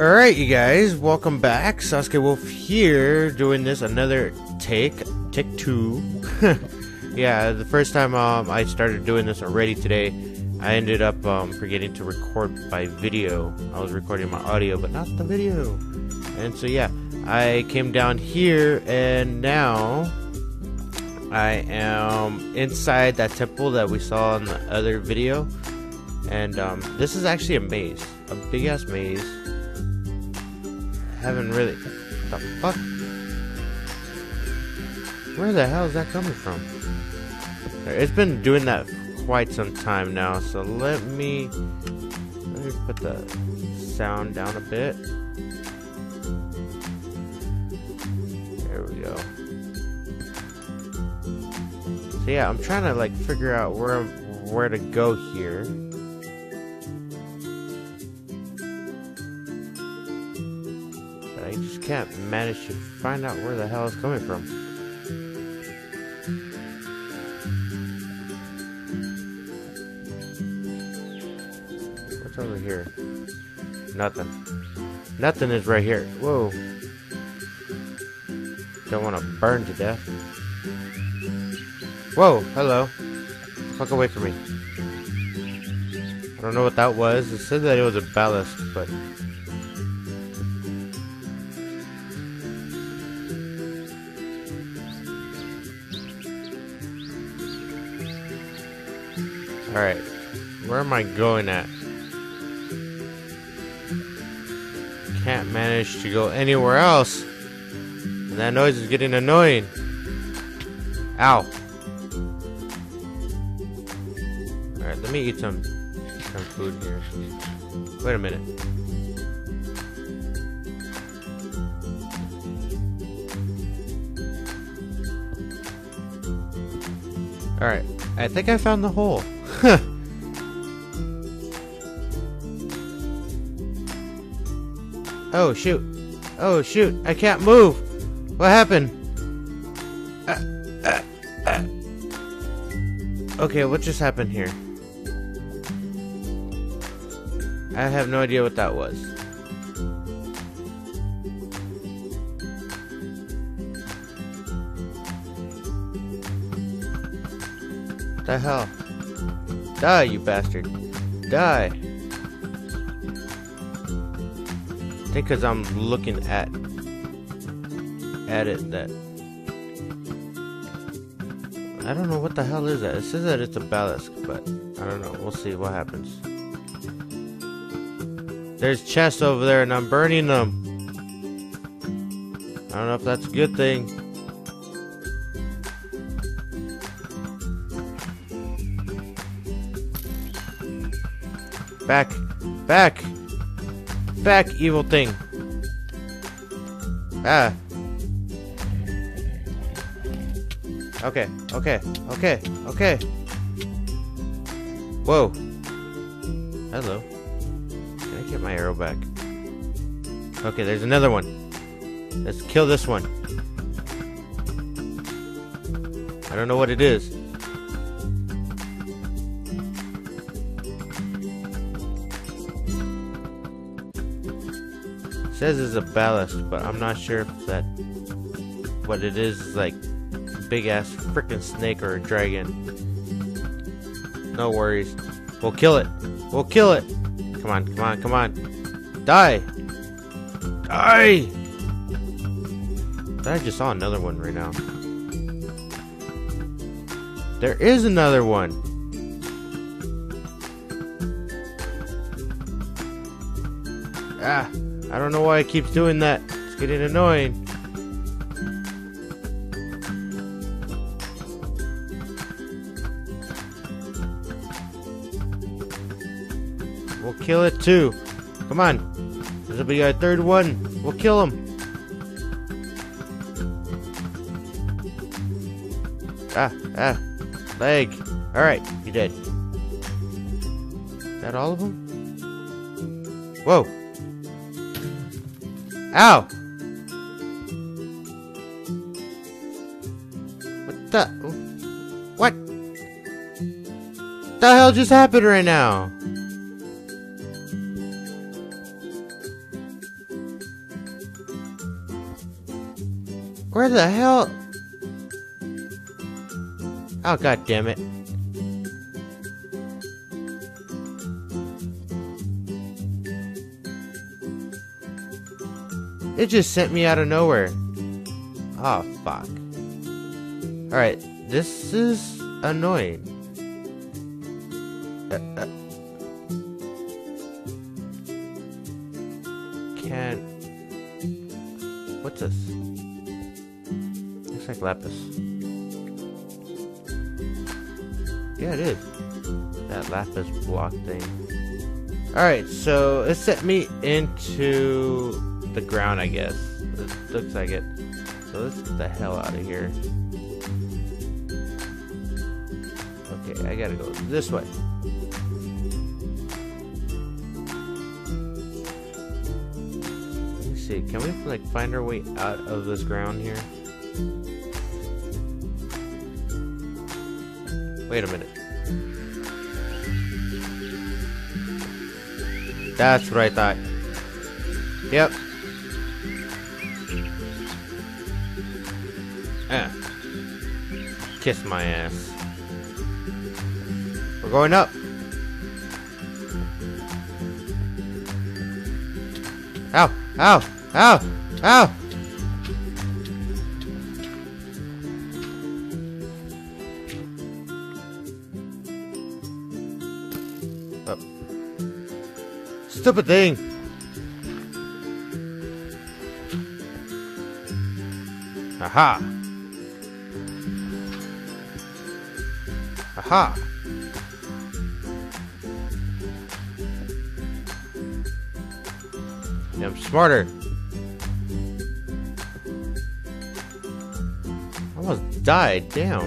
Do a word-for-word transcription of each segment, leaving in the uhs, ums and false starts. Alright you guys, welcome back. Sasuke Wolf here, doing this another take, take two. Yeah, the first time um, I started doing this already today, I ended up um, forgetting to record by video. I was recording my audio, but not the video. And so yeah, I came down here and now I am inside that temple that we saw in the other video. And um, this is actually a maze, a big ass maze. Haven't really. What the fuck? Where the hell is that coming from? It's been doing that for quite some time now, so let me let me put the sound down a bit. There we go. So yeah, I'm trying to like figure out where where to go here. I just can't manage to find out where the hell it's coming from. What's over here? Nothing. Nothing is right here. Whoa. Don't want to burn to death. Whoa, hello. Fuck away from me. I don't know what that was. It said that it was a ballast, but... Alright, where am I going at? Can't manage to go anywhere else. And that noise is getting annoying. Ow. Alright, let me eat some, some food here. Wait a minute. Alright, I think I found the hole. Huh. Oh shoot. Oh shoot. I can't move. What happened? Uh, uh, uh. Okay, what just happened here? I have no idea what that was. What the hell? Die, you bastard. Die. I think because I'm looking at at it that... I don't know what the hell is that. It says that it's a ballast, but I don't know. We'll see what happens. There's chests over there and I'm burning them. I don't know if that's a good thing. Back, back, back, evil thing. Ah. Okay, okay, okay, okay. Whoa. Hello. Can I get my arrow back? Okay, there's another one. Let's kill this one. I don't know what it is. Says is a ballast, but I'm not sure if that what it is is like big ass frickin' snake or a dragon. No worries. We'll kill it. We'll kill it. Come on, come on, come on. Die. Die. I just saw another one right now. There is another one. Ah. I don't know why it keeps doing that. It's getting annoying. We'll kill it too. Come on. This will be our third one. We'll kill him. Ah, ah. Leg. Alright, you're dead. Is that all of them? Whoa. Ow! What the? What? What the hell just happened right now? Where the hell? Oh, god damn it. It just sent me out of nowhere. Oh, fuck. Alright, this is annoying. Uh, uh. Can't... What's this? Looks like lapis. Yeah, it is. That lapis block thing. Alright, so it set me into the ground, I guess. It looks like it. So let's get the hell out of here. Okay, I gotta go this way. Let's see, can we like find our way out of this ground here? Wait a minute. That's what I thought. Yep. Eh. Kiss my ass. We're going up. Ow! Ow! Ow! Ow! Up. Stupid thing! Aha! Aha! I'm smarter. Almost died. Damn.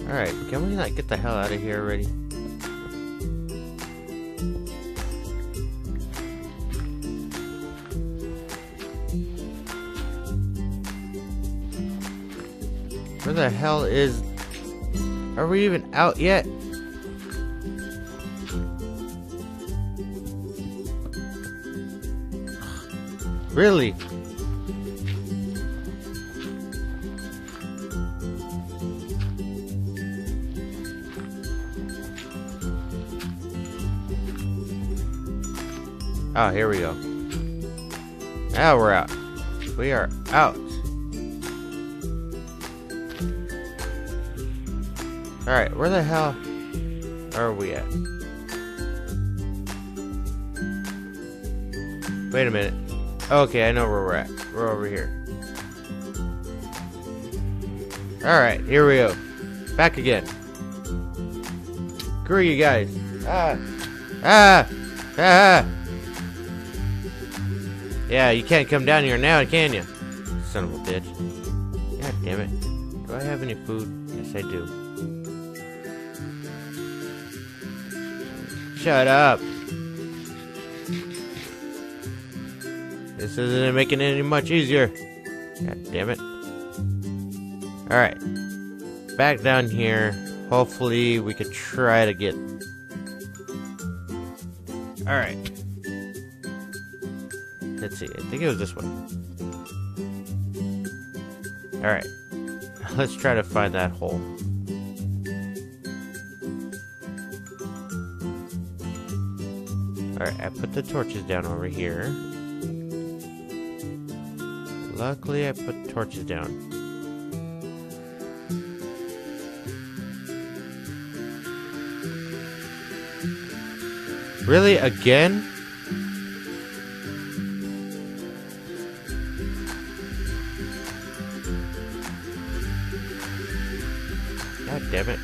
All right, can we like get the hell out of here already? Where the hell is... Are we even out yet? Really? Oh, here we go. Now we're out. We are out. Alright, where the hell are we at? Wait a minute. Okay, I know where we're at. We're over here. Alright, here we go. Back again. Screw you guys. Ah! Ah! Ah! Yeah, you can't come down here now, can you? Son of a bitch. God damn it. Do I have any food? Yes, I do. Shut up. This isn't making it any much easier. God damn it. Alright. Back down here. Hopefully we could try to get... Alright. Let's see. I think it was this way. Alright. Let's try to find that hole. Alright, I put the torches down over here. Luckily, I put torches down. Really? Again? God damn it.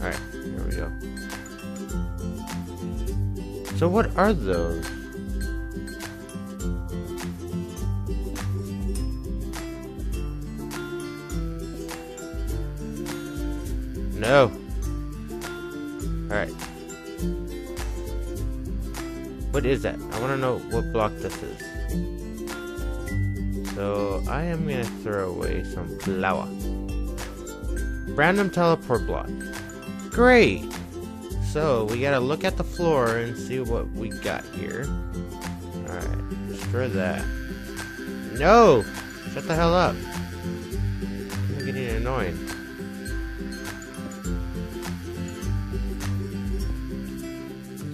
Alright, here we go. So what are those? No. Alright. What is that? I want to know what block this is. So I am going to throw away some flour. Random teleport block. Great! So, we gotta look at the floor and see what we got here. Alright, destroy that. No! Shut the hell up! I'm getting annoyed.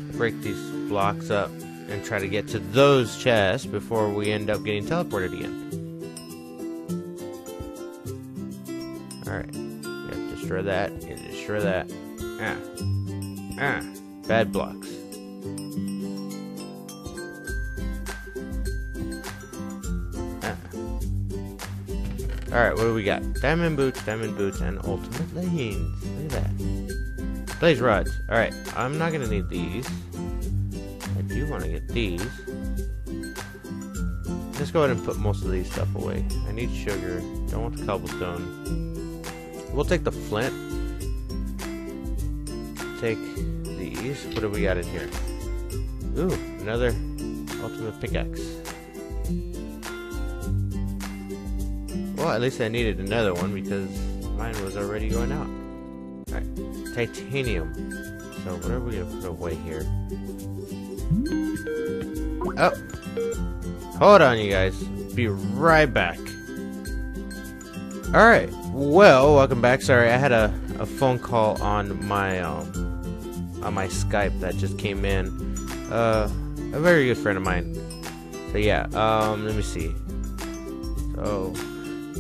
Let's break these blocks up and try to get to those chests before we end up getting teleported again. Alright. Yep, destroy that and destroy that. Ah. Ah. Bad blocks. Ah. Alright, what do we got? Diamond boots, diamond boots, and ultimate lanes. Look at that. Blaze rods. Alright, I'm not gonna need these. You want to get these. Let's go ahead and put most of these stuff away. I need sugar. Don't want the cobblestone. We'll take the flint. Take these. What do we got in here? Ooh, another ultimate pickaxe. Well, at least I needed another one because mine was already going out. Alright, titanium. So what are we going to put away here? Oh, hold on you guys, be right back. Alright, well, welcome back. Sorry, I had a, a phone call on my um, on my Skype that just came in. Uh, a very good friend of mine. So yeah, um, let me see. So,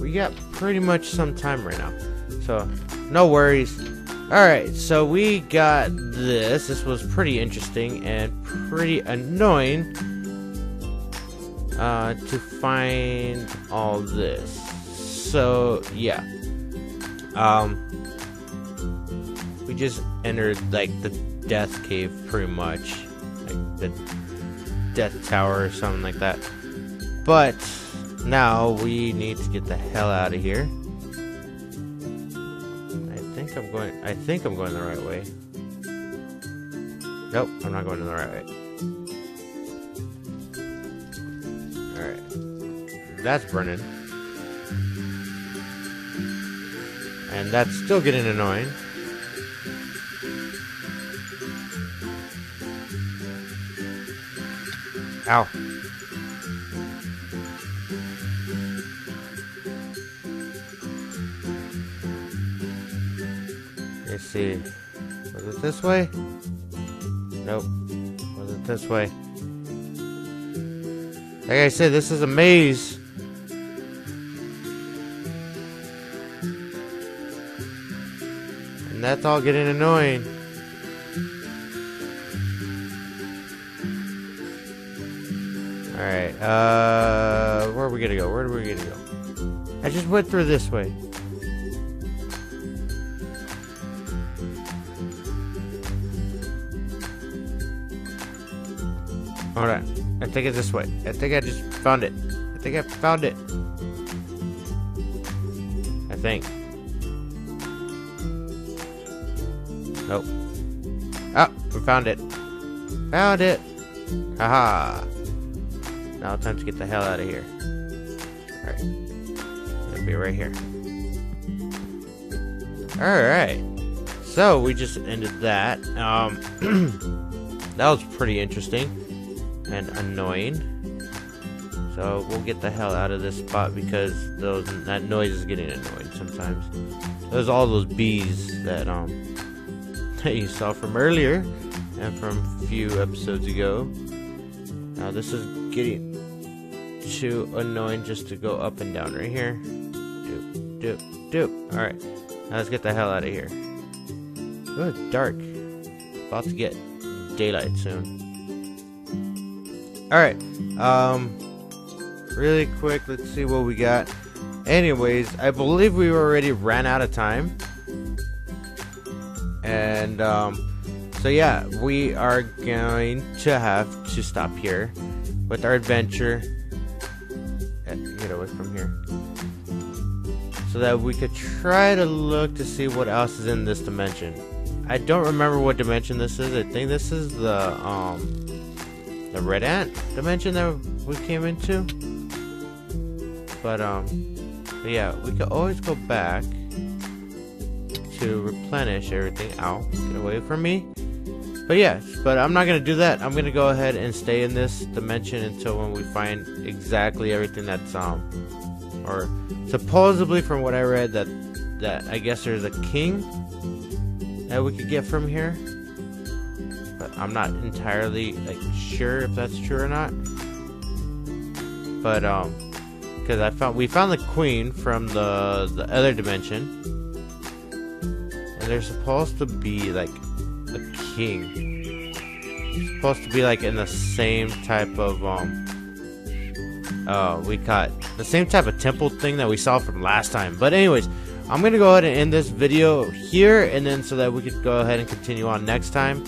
we got pretty much some time right now, so no worries. Alright, so we got this. This was pretty interesting and pretty annoying uh, to find all this. So, yeah. Um, we just entered, like, the death cave pretty much. Like, the death tower or something like that. But, now we need to get the hell out of here. I'm going I think I'm going the right way. Nope, I'm not going the right way. Alright. That's burning. And that's still getting annoying. Ow. Let's see. Was it this way? Nope. Was it this way? Like I said, this is a maze. And that's all getting annoying. Alright, uh... where are we gonna go? Where are we gonna go? I just went through this way. Alright, I think it's this way. I think I just found it. I think I found it. I think. Nope. Oh, we found it. Found it. Haha. Now time to get the hell out of here. Alright. It'll be right here. Alright. So, we just ended that. Um, that was pretty interesting. And annoying. So we'll get the hell out of this spot because those that noise is getting annoying sometimes. There's all those bees that um that you saw from earlier and from a few episodes ago. Now this is getting too annoying just to go up and down right here. Doop doop doop. All right, now let's get the hell out of here. Oh, it's dark. About to get daylight soon. Alright, um, really quick, let's see what we got. Anyways, I believe we already ran out of time. And, um, so yeah, we are going to have to stop here with our adventure. Get away from here. So that we could try to look to see what else is in this dimension. I don't remember what dimension this is. I think this is the, um... the red ant dimension that we came into, but um yeah, we could always go back, to replenish everything. Ow, get away from me. But yeah, but I'm not going to do that. I'm going to go ahead and stay in this dimension until when we find exactly everything that's, um, or supposedly from what I read that, that I guess there's a king that we could get from here. But I'm not entirely, like, sure if that's true or not. But, um, because I found, we found the queen from the, the other dimension. And there's supposed to be, like, king. It's supposed to be like in the same type of um uh we caught the same type of temple thing that we saw from last time. But anyways, I'm gonna go ahead and end this video here, and then so that we could go ahead and continue on next time,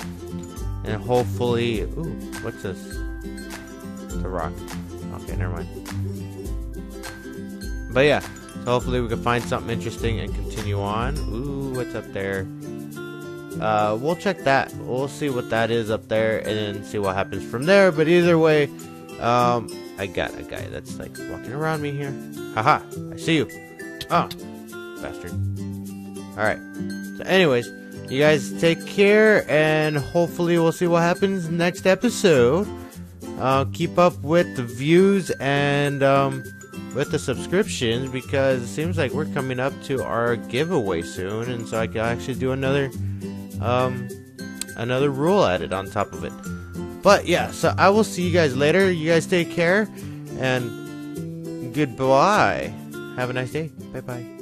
and hopefully. Ooh, what's this? It's a rock. Okay, never mind. But yeah, so hopefully we can find something interesting and continue on. Ooh, what's up there? Uh, we'll check that. We'll see what that is up there, and then see what happens from there. But either way, um, I got a guy that's like walking around me here. Haha, I see you. Oh, bastard. Alright. So anyways, you guys take care, and hopefully we'll see what happens next episode. Uh, keep up with the views and, um, with the subscriptions, because it seems like we're coming up to our giveaway soon, and so I can actually do another... Um, another rule added on top of it. But yeah, so I will see you guys later. You guys take care, and goodbye. Have a nice day. Bye bye.